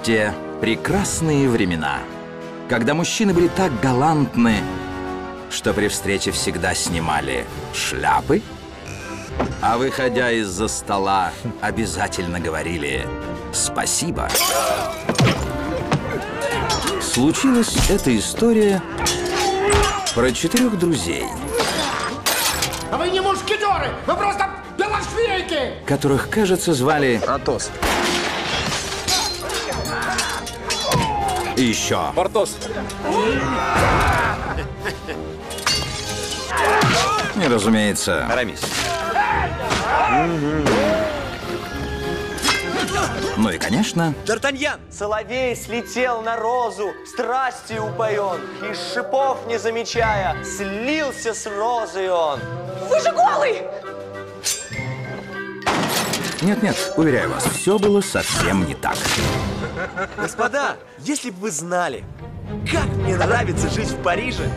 в те прекрасные времена, когда мужчины были так галантны, что при встрече всегда снимали шляпы, а выходя из-за стола, обязательно говорили «спасибо». Случилась эта история про 4 друзей. Вы не мушкетеры, вы просто белошвейки! Которых, кажется, звали... Атос. И еще... Портос. И, разумеется... Арамис. Ну и, конечно... Д'Артаньян! Соловей слетел на розу, страстью упоен, из шипов не замечая, слился с розой он. Вы же голый! Нет-нет, уверяю вас, все было совсем не так. Господа, если бы вы знали, как мне нравится жить в Париже...